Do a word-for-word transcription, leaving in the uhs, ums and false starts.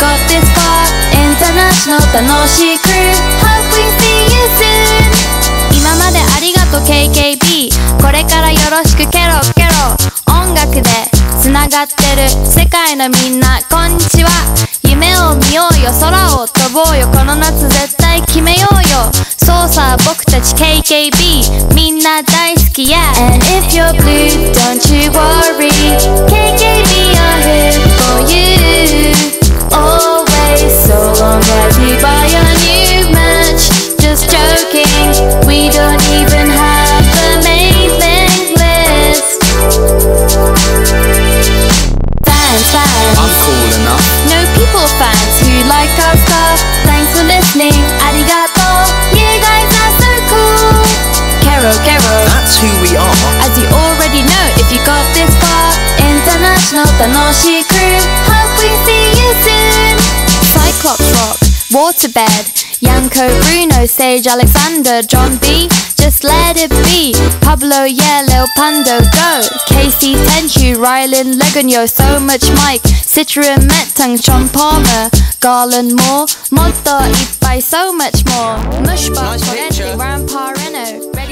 got this spot international 楽しいクルー Hope we see you soon 今までありがとう ケーケービー これからよろしくケロケロ音楽でつながってる世界のみんなこんにちは夢を見ようよ空を飛ぼうよこの夏絶対決めようよそうさ僕たち ケーケービー みんな大好き Yeah And if you're blue don't you worry ケーケービー are here for you Always so long as we buy a new match Just joking we don't even have a mailing list Fans fans I'm cool enough No people fans who like our stuff Thanks for listening ありがとう You guys are so cool Kero Kero That's who we are As you already know if you got this far International 楽しいクルー Hope we see you soon Cyclops Rock, Waterbed Yanko Bruno, Sage Alexander John B, just let it be Pablo, yeah, Leo Pando, go Casey, Tenchu, Rylan Legonyo So much mic, Citroën, Metang, Sean Palmer Garland more Motor, Ipai, so much more Mushbox, nice Rampar, Reno